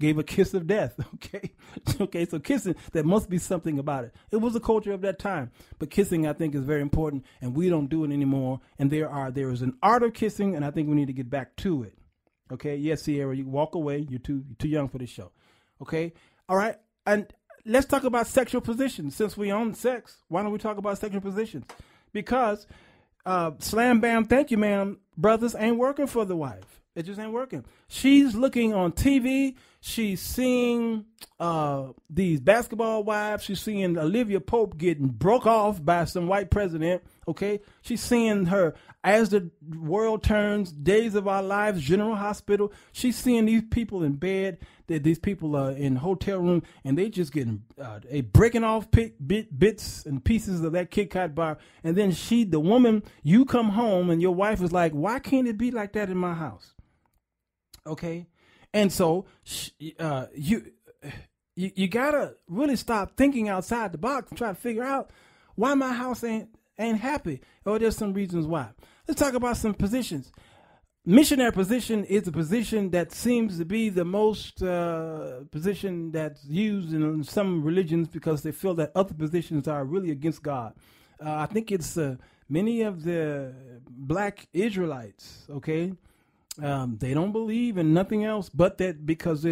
gave a kiss of death. Okay, okay, so kissing, there must be something about it. It was a culture of that time, but kissing, I think, is very important, and we don't do it anymore. And there is an art of kissing, and I think we need to get back to it. Okay, yes, Sierra, you walk away. You're too young for this show. Okay, all right, and let's talk about sexual positions. Since we own sex, why don't we talk about sexual positions? Because slam bam, thank you, ma'am, brothers ain't working for the wife. It just ain't working. She's looking on TV. She's seeing these basketball wives. She's seeing Olivia Pope getting broke off by some white president. Okay, she's seeing her As the World Turns, Days of Our Lives, General Hospital. She's seeing these people in bed, that these people are in hotel room, and they just getting breaking off bits and pieces of that Kit Kat bar. And then the woman, you come home and your wife is like, why can't it be like that in my house? Okay, and so you gotta really stop thinking outside the box and try to figure out why my house ain't happy. Or there's some reasons why. Let's talk about some positions. Missionary position is a position that seems to be the most position that's used in some religions, because they feel that other positions are really against God. I think it's many of the black Israelites, okay? They don't believe in nothing else but that, because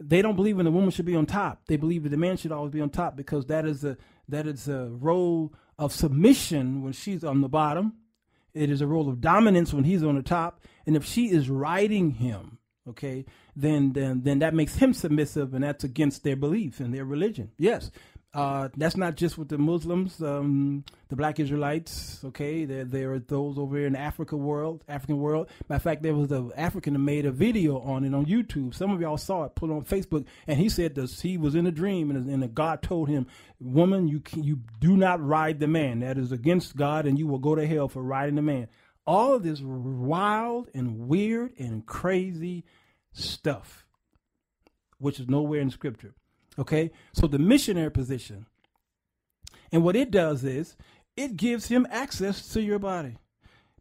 they don't believe in the woman should be on top. They believe that the man should always be on top, because that is a role of submission when she's on the bottom. It is a role of dominance when he's on the top. And if she is riding him, okay, then that makes him submissive, and that's against their belief and their religion. Yes, that's not just with the Muslims, the black Israelites, okay? There are those over here in the African world. Matter of fact, there was an African that made a video on it on YouTube. Some of y'all saw it, put it on Facebook, and he said this, he was in a dream, and God told him, woman, you do not ride the man. That is against God, and you will go to hell for riding the man. All of this wild and weird and crazy stuff, which is nowhere in Scripture. Okay, so the missionary position, and what it does is it gives him access to your body,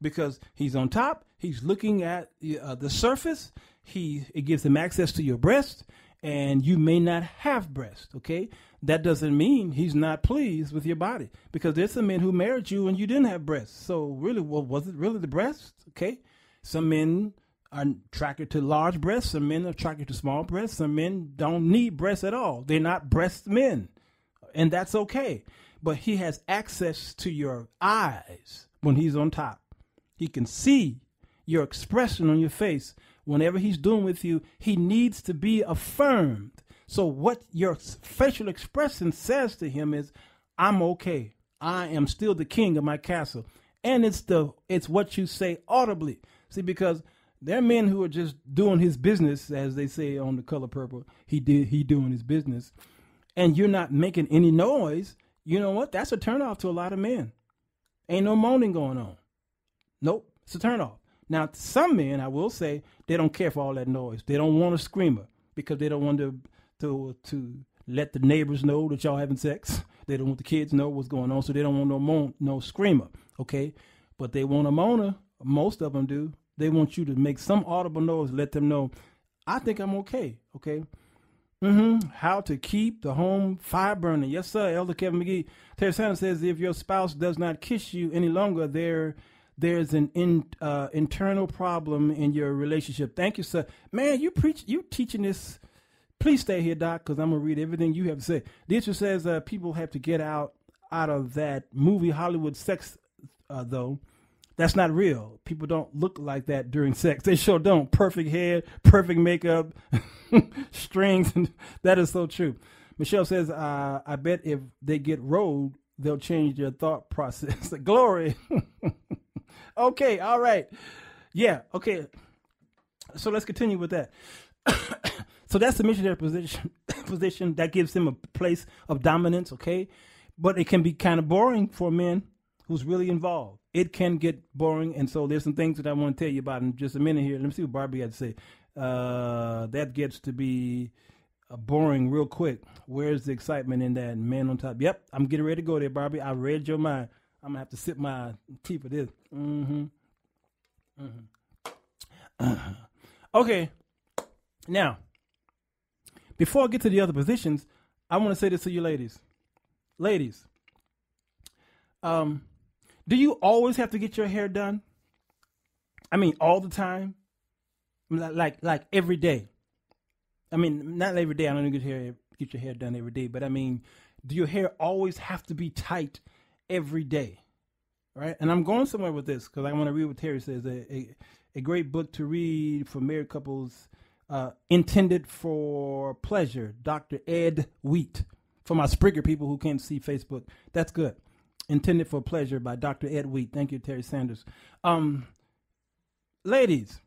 because he's on top. He's looking at the surface. It gives him access to your breast, and you may not have breasts. Okay, that doesn't mean he's not pleased with your body, because there's some men who married you and you didn't have breasts. So really, well, was it really the breasts? Okay, some men are attracted to large breasts. Some men are attracted to small breasts. Some men don't need breasts at all. They're not breast men, and that's okay. But he has access to your eyes when he's on top. He can see your expression on your face whenever he's doing with you, he needs to be affirmed. So what your facial expression says to him is, I'm okay. I am still the king of my castle. And it's what you say audibly. See, because there are men who are just doing his business, as they say on The Color Purple. He doing his business, and you're not making any noise. You know what? That's a turnoff to a lot of men. Ain't no moaning going on. Nope, it's a turnoff. Now, some men, I will say, they don't care for all that noise. They don't want a screamer because they don't want to let the neighbors know that y'all having sex. They don't want the kids to know what's going on, so they don't want no screamer, okay? But they want a moaner. Most of them do. They want you to make some audible noise, let them know, I think I'm okay, okay? How to keep the home fire burning. Yes, sir, Elder Kevin McGee. Terry Sanders says, if your spouse does not kiss you any longer, there's an internal problem in your relationship. Thank you, sir. Man, you teaching this. Please stay here, Doc, because I'm going to read everything you have to say. Dietrich says people have to get out of that movie Hollywood sex, though. That's not real. People don't look like that during sex. They sure don't. Perfect hair, perfect makeup, strings. That is so true. Michelle says, I bet if they get rolled, they'll change their thought process. Glory. Okay. All right. Yeah. Okay. So let's continue with that. So that's the missionary position that gives them a place of dominance. Okay. But it can be kind of boring for men who's really involved. It can get boring, and so there's some things that I want to tell you about in just a minute here. Let me see what Barbie had to say. That gets to be boring real quick. Where's the excitement in that man on top? Yep, I'm getting ready to go there, Barbie. I read your mind. I'm going to have to sip my tea for this. Okay, now, before I get to the other positions, I want to say this to you ladies. Ladies, do you always have to get your hair done? I mean, all the time? Like every day? I mean, not every day. I don't get your hair done every day. But I mean, do your hair always have to be tight every day? Right? And I'm going somewhere with this because I want to read what Terry says. A great book to read for married couples, Intended for Pleasure, Dr. Ed Wheat. For my Spreaker people who can't see Facebook, that's good. Intended for Pleasure by Dr. Ed Wheat. Thank you, Terry Sanders. Ladies,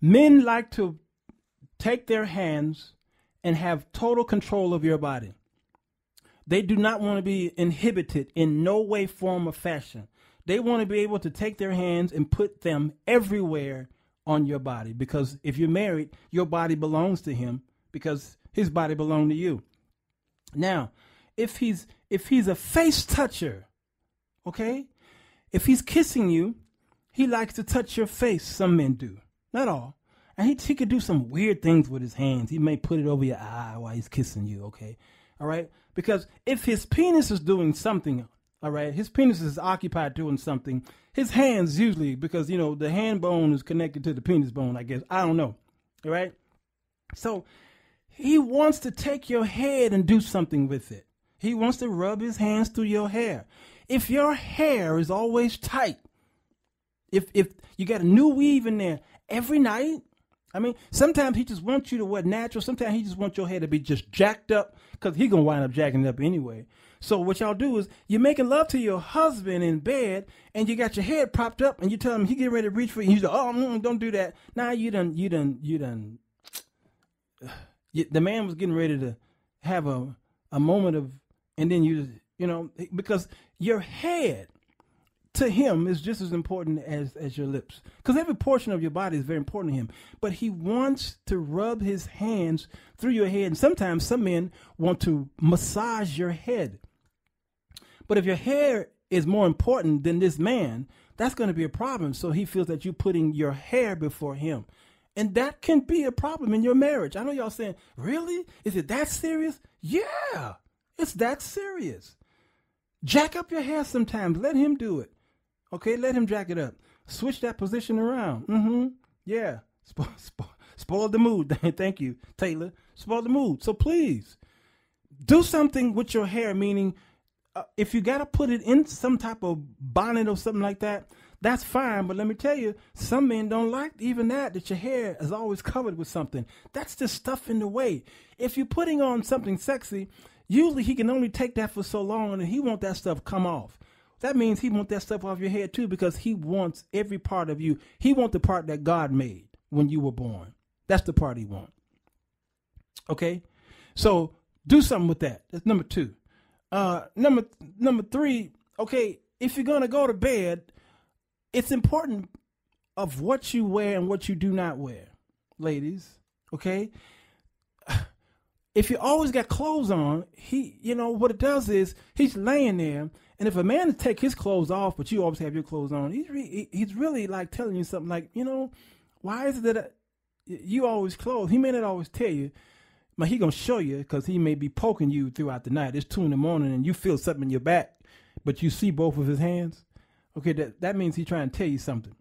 men like to take their hands and have total control of your body. They do not want to be inhibited in no way, form, or fashion. They want to be able to take their hands and put them everywhere on your body, because if you're married, your body belongs to him because his body belongs to you. Now, if he's a face toucher, okay, if he's kissing you, he likes to touch your face. Some men do, not all. And he could do some weird things with his hands. He may put it over your eye while he's kissing you, okay? All right? Because if his penis is doing something, all right, his penis is occupied doing something, his hands usually, because, you know, the hand bone is connected to the penis bone, I guess. I don't know, all right? So he wants to take your head and do something with it. He wants to rub his hands through your hair. If your hair is always tight, if you got a new weave in there every night, I mean, sometimes he just wants you to wear natural. Sometimes he just wants your hair to be just jacked up because he's going to wind up jacking it up anyway. So what y'all do is you're making love to your husband in bed and you got your head propped up and you tell him he getting ready to reach for you. He's like, oh, don't do that. Nah, you done. The man was getting ready to have a moment of. And then you know, because your head to him is just as important as your lips, because every portion of your body is very important to him. But he wants to rub his hands through your head. And sometimes some men want to massage your head. But if your hair is more important than this man, that's going to be a problem. So he feels that you're putting your hair before him. And that can be a problem in your marriage. I know y'all saying, really? Is it that serious? Yeah. It's that serious. Jack up your hair sometimes. Let him do it. Okay, let him jack it up. Switch that position around. Yeah. Spoil the mood. Thank you, Taylor. Spoil the mood. So please, do something with your hair, meaning if you got to put it in some type of bonnet or something like that, That's fine, but let me tell you, some men don't like even that your hair is always covered with something. That's just stuff in the way. If you're putting on something sexy, usually he can only take that for so long, and he wants that stuff come off. That means he wants that stuff off your head too, because he wants every part of you. He wants the part that God made when you were born. That's the part he wants. Okay? So do something with that. That's number two. Number three, okay, if you're going to go to bed, it's important of what you wear and what you do not wear, ladies, okay? If you always got clothes on, you know, what it does is he's laying there, and if a man take his clothes off, but you always have your clothes on, he's really like telling you something like, you know, why is it that you always clothed? He may not always tell you, but he going to show you because he may be poking you throughout the night. It's 2 in the morning, and you feel something in your back, but you see both of his hands. Okay, that means he's trying to tell you something.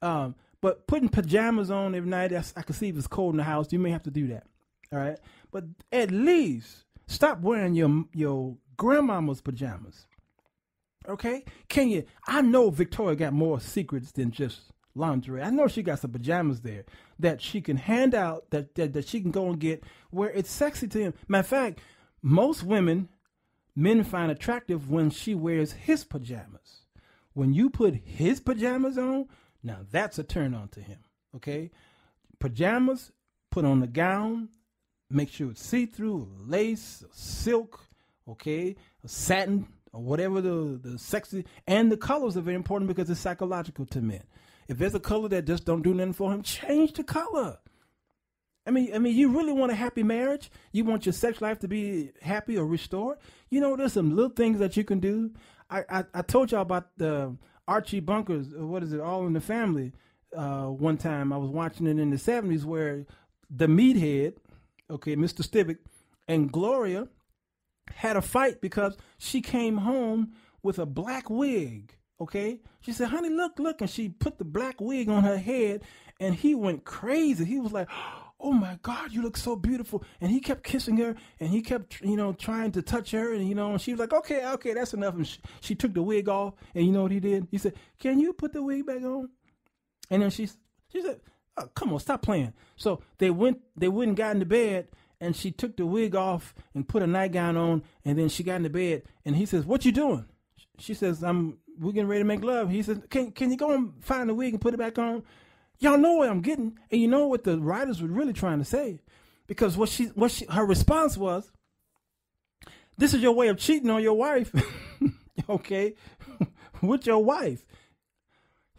But putting pajamas on every night, I can see if it's cold in the house, you may have to do that. All right? But at least stop wearing your grandmama's pajamas. Okay? Can you? I know Victoria got more secrets than just lingerie. I know she got some pajamas there that she can hand out, that she can go and get where it's sexy to him. Matter of fact, most men find attractive when she wears his pajamas. When you put his pajamas on, now that's a turn on to him, okay? Pajamas, put on the gown, make sure it's see-through, lace, silk, okay, satin, or whatever the sexy, and the colors are very important because it's psychological to men. If there's a color that just don't do nothing for him, change the color. I mean, you really want a happy marriage? You want your sex life to be happy or restored? You know, there's some little things that you can do. I told y'all about the Archie Bunker's, what is it, All in the Family. One time I was watching it in the 70s where the meathead, okay, Mr. Stivic, and Gloria had a fight because she came home with a black wig, okay? She said, honey, look, and she put the black wig on her head, and he went crazy. He was like, oh, my God, you look so beautiful. And he kept kissing her, and he kept, you know, trying to touch her. And, you know, and she was like, okay, that's enough. And she took the wig off, and you know what he did? He said, can you put the wig back on? And then she said, oh, come on, stop playing. So they went and got into bed, and she took the wig off and put a nightgown on, and then she got into bed. And he says, what you doing? She says, we're getting ready to make love. He says, can you go and find the wig and put it back on? Y'all know what I'm getting, and you know what the writers were really trying to say, because her response was, "This is your way of cheating on your wife, okay, with your wife."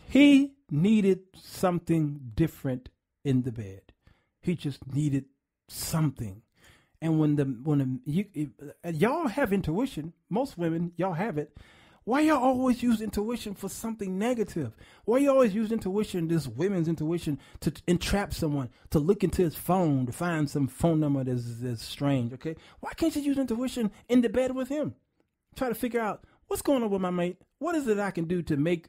He needed something different in the bed. He just needed something, and y'all have intuition, most women, y'all have it. Why y'all always use intuition for something negative? Why you always use intuition, this women's intuition, to entrap someone, to look into his phone, to find some phone number that's strange, okay? Why can't you use intuition in the bed with him? Try to figure out, what's going on with my mate? What is it I can do to make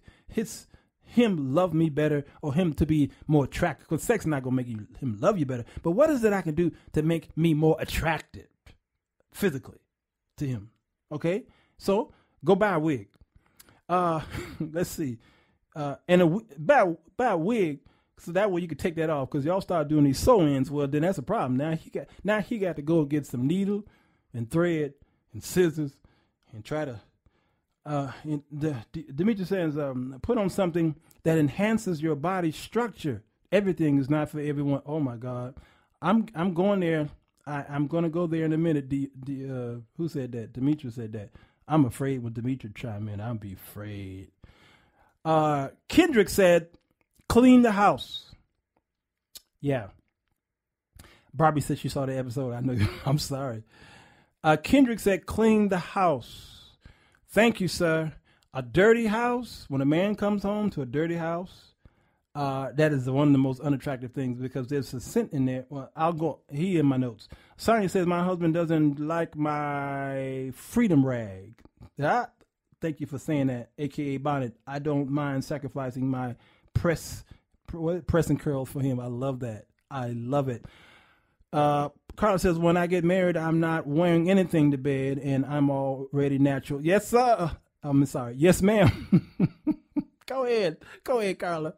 him love me better, or him to be more attractive? Because sex is not going to make him love you better. But what is it I can do to make me more attractive physically to him, okay? So go buy a wig. Let's see. Buy a wig so that way you can take that off, because y'all start doing these sew-ins. Well, then that's a problem. Now he got to go get some needle and thread and scissors and try to. Demetrius says, put on something that enhances your body structure. Everything is not for everyone. Oh my God, I'm going there. I'm gonna go there in a minute. Who said that? Demetrius said that. I'm afraid when Demetri chime in, I'll be afraid. Kendrick said, clean the house. Yeah. Barbie said she saw the episode. I know. I'm sorry. Kendrick said, clean the house. Thank you, sir. A dirty house, when a man comes home to a dirty house, that is one of the most unattractive things, because there's a scent in there. Well, I'll go. He in my notes. Sonia says, my husband doesn't like my freedom rag. Thank you for saying that, a.k.a. bonnet. I don't mind sacrificing my press and curl for him. I love that. I love it. Carla says, when I get married, I'm not wearing anything to bed, and I'm already natural. Yes, sir. I'm sorry. Yes, ma'am. Go ahead, Carla.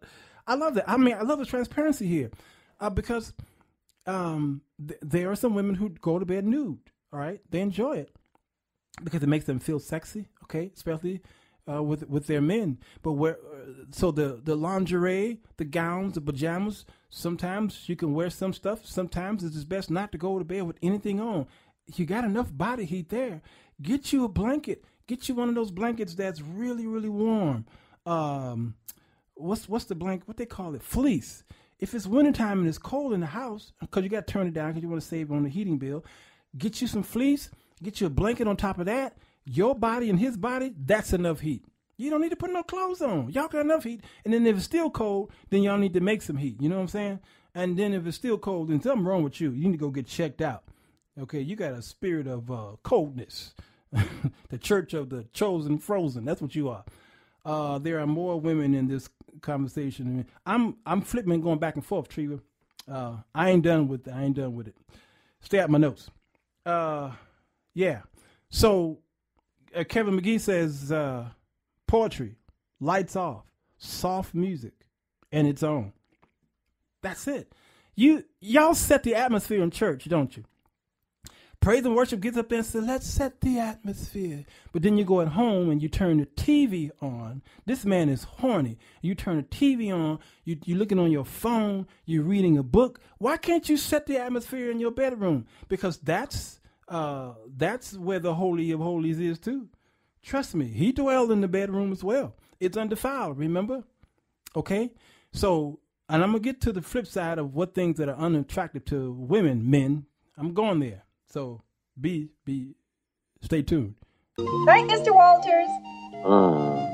I love that. I mean, I love the transparency here, because there are some women who go to bed nude. All right, they enjoy it because it makes them feel sexy. Okay, especially with their men. But where so the lingerie, the gowns, the pajamas. Sometimes you can wear some stuff. Sometimes it's just best not to go to bed with anything on. You got enough body heat there. Get you a blanket. Get you one of those blankets that's really, really warm. What's the blanket? What they call it? Fleece. If it's wintertime and it's cold in the house, because you got to turn it down because you want to save on the heating bill, get you some fleece. Get you a blanket on top of that. Your body and his body, that's enough heat. You don't need to put no clothes on. Y'all got enough heat. And then if it's still cold, then y'all need to make some heat. You know what I'm saying? And then if it's still cold, then something wrong with you. You need to go get checked out. Okay, you got a spirit of coldness. The church of the chosen frozen. That's what you are. There are more women in this conversation. I'm flipping and going back and forth, Treva. I ain't done with it. Stay out my notes. Yeah. So Kevin McGee says poetry, lights off, soft music, and its own. That's it. Y'all set the atmosphere in church, don't you? Praise and worship gets up there and says, let's set the atmosphere. But then you go at home and you turn the TV on. This man is horny. You turn the TV on. You're looking on your phone. You're reading a book. Why can't you set the atmosphere in your bedroom? Because that's where the Holy of Holies is too. Trust me, he dwells in the bedroom as well. It's undefiled, remember? Okay? So, and I'm going to get to the flip side of what things that are unattractive to women, men. I'm going there. So, stay tuned. All right, Mr. Walters.